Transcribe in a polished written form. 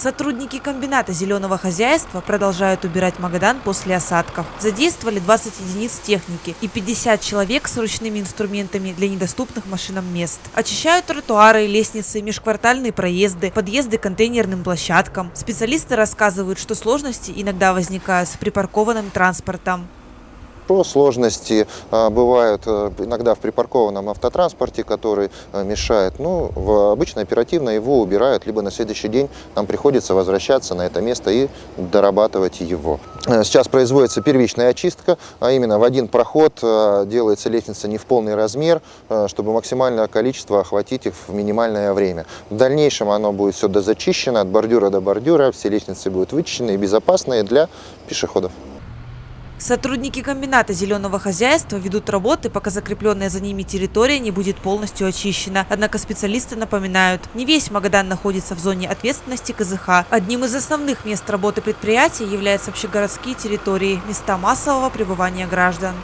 Сотрудники комбината «Зеленого хозяйства» продолжают убирать Магадан после осадков. Задействовали 20 единиц техники и 50 человек с ручными инструментами для недоступных машинам мест. Очищают тротуары, лестницы, межквартальные проезды, подъезды к контейнерным площадкам. Специалисты рассказывают, что сложности иногда возникают с припаркованным транспортом. Сложности бывают иногда в припаркованном автотранспорте, который мешает, но обычно оперативно его убирают, либо на следующий день нам приходится возвращаться на это место и дорабатывать его. Сейчас производится первичная очистка, а именно в один проход делается лестница не в полный размер, чтобы максимальное количество охватить их в минимальное время. В дальнейшем оно будет все дозачищено от бордюра до бордюра, все лестницы будут вычищены и безопасные для пешеходов. Сотрудники комбината «Зеленого хозяйства» ведут работы, пока закрепленная за ними территория не будет полностью очищена. Однако специалисты напоминают, не весь Магадан находится в зоне ответственности КЗХ. Одним из основных мест работы предприятия являются общегородские территории, места массового пребывания граждан.